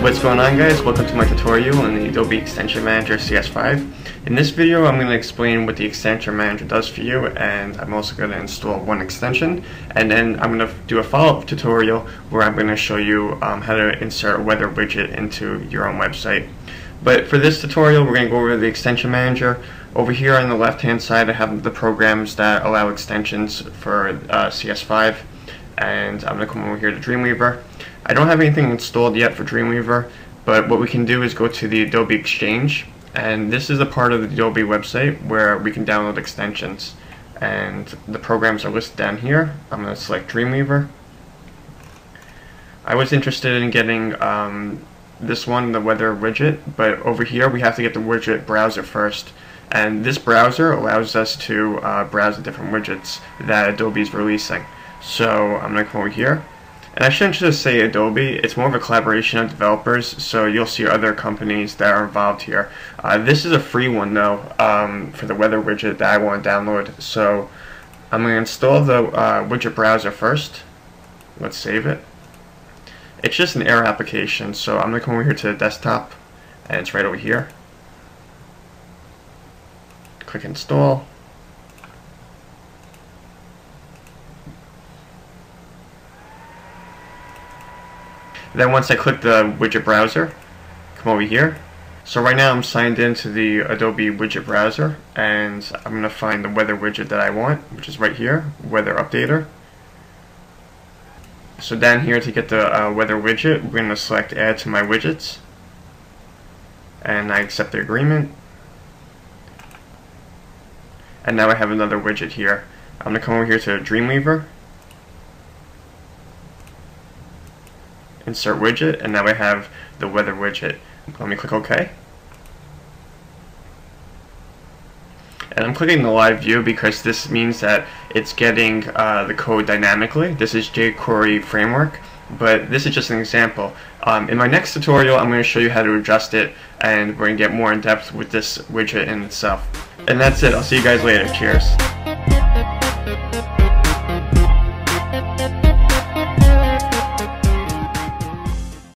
What's going on, guys? Welcome to my tutorial on the Adobe Extension Manager CS5. In this video I'm going to explain what the Extension Manager does for you, and I'm also going to install one extension, and then I'm going to do a follow-up tutorial where I'm going to show you how to insert a weather widget into your own website. But for this tutorial we're going to go over the Extension Manager. Over here on the left hand side I have the programs that allow extensions for CS5, and I'm going to come over here to Dreamweaver. I don't have anything installed yet for Dreamweaver, but what we can do is go to the Adobe Exchange, and this is the part of the Adobe website where we can download extensions, and the programs are listed down here. I'm going to select Dreamweaver. I was interested in getting this one, the weather widget, but over here we have to get the widget browser first, and this browser allows us to browse the different widgets that Adobe is releasing. So I'm going to come over here. And I shouldn't just say Adobe, it's more of a collaboration of developers, so you'll see other companies that are involved here. This is a free one though, for the weather widget that I want to download. So I'm going to install the widget browser first. Let's save it. It's just an Air application, so I'm going to come over here to the desktop, and it's right over here. Click install. Then once I click the widget browser, come over here. So right now I'm signed into the Adobe widget browser, and I'm going to find the weather widget that I want, which is right here, Weather Updater. So down here to get the weather widget, we're going to select Add to My Widgets, and I accept the agreement. And now I have another widget here. I'm going to come over here to Dreamweaver, insert widget, and now I have the weather widget. Let me click OK. And I'm clicking the live view because this means that it's getting the code dynamically. This is jQuery framework, but this is just an example. In my next tutorial I'm going to show you how to adjust it, and we're going to get more in depth with this widget in itself. And that's it. I'll see you guys later. Cheers.